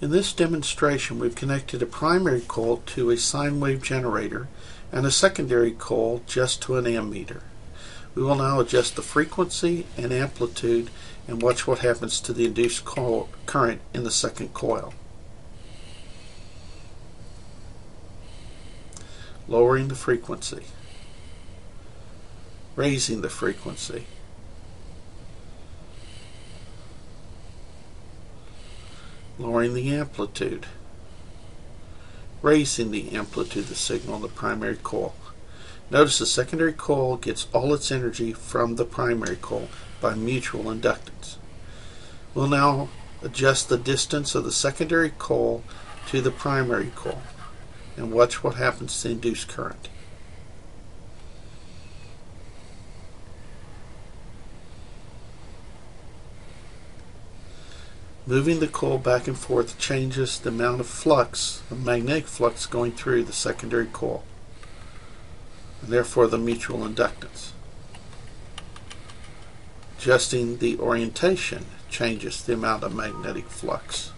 In this demonstration, we've connected a primary coil to a sine wave generator and a secondary coil just to an ammeter. We will now adjust the frequency and amplitude and watch what happens to the induced current in the second coil. Lowering the frequency, raising the frequency, lowering the amplitude, raising the amplitude of the signal in the primary coil. Notice the secondary coil gets all its energy from the primary coil by mutual inductance. We'll now adjust the distance of the secondary coil to the primary coil and watch what happens to the induced current. Moving the coil back and forth changes the amount of flux, the magnetic flux going through the secondary coil, and therefore the mutual inductance. Adjusting the orientation changes the amount of magnetic flux.